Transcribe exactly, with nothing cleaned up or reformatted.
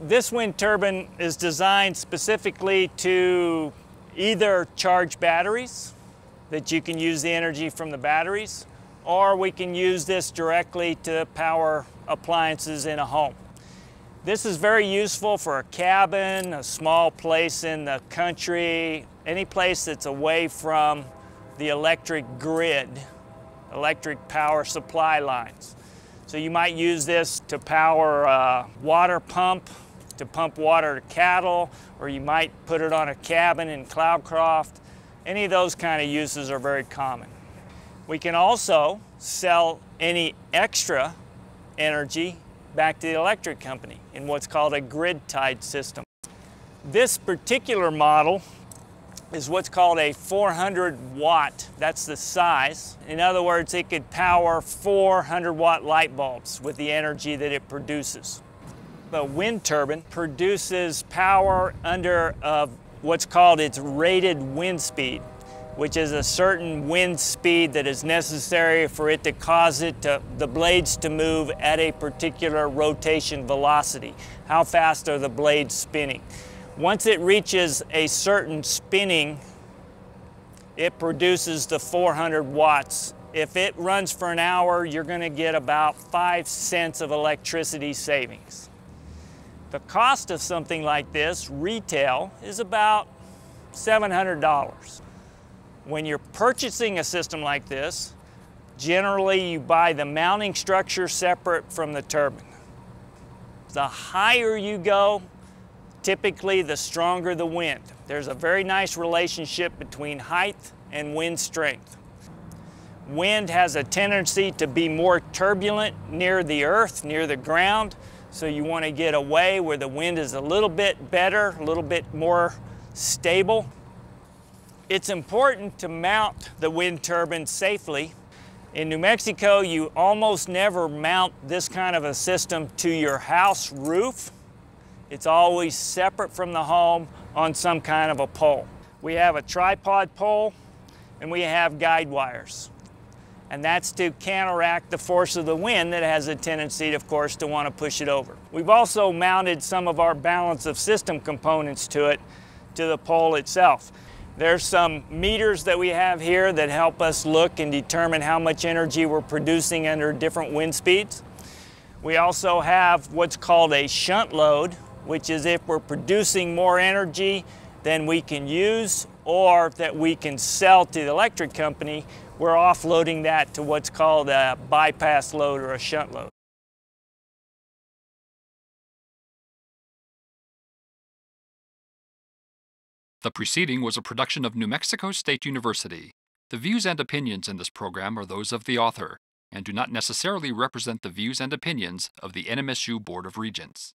This wind turbine is designed specifically to either charge batteries, that you can use the energy from the batteries, or we can use this directly to power appliances in a home. This is very useful for a cabin, a small place in the country, any place that's away from the electric grid, electric power supply lines. So you might use this to power a water pump, to pump water to cattle, or you might put it on a cabin in Cloudcroft. Any of those kind of uses are very common. We can also sell any extra energy back to the electric company in what's called a grid-tied system. This particular model is what's called a four hundred watt. That's the size. In other words, it could power four hundred watt light bulbs with the energy that it produces. The wind turbine produces power under uh, what's called its rated wind speed, which is a certain wind speed that is necessary for it to cause it to, the blades to move at a particular rotation velocity. How fast are the blades spinning? Once it reaches a certain spinning, it produces the four hundred watts. If it runs for an hour, you're going to get about five cents of electricity savings. The cost of something like this, retail, is about seven hundred dollars. When you're purchasing a system like this, generally you buy the mounting structure separate from the turbine. The higher you go, typically the stronger the wind. There's a very nice relationship between height and wind strength. Wind has a tendency to be more turbulent near the earth, near the ground, so you want to get away where the wind is a little bit better, a little bit more stable. It's important to mount the wind turbine safely. In New Mexico, you almost never mount this kind of a system to your house roof. It's always separate from the home on some kind of a pole. We have a tripod pole and we have guide wires. And that's to counteract the force of the wind that has a tendency, of course, to want to push it over. We've also mounted some of our balance of system components to it, to the pole itself. There's some meters that we have here that help us look and determine how much energy we're producing under different wind speeds. We also have what's called a shunt load, which is if we're producing more energy than we can use or that we can sell to the electric company, we're offloading that to what's called a bypass load or a shunt load. The preceding was a production of New Mexico State University. The views and opinions in this program are those of the author and do not necessarily represent the views and opinions of the N M S U Board of Regents.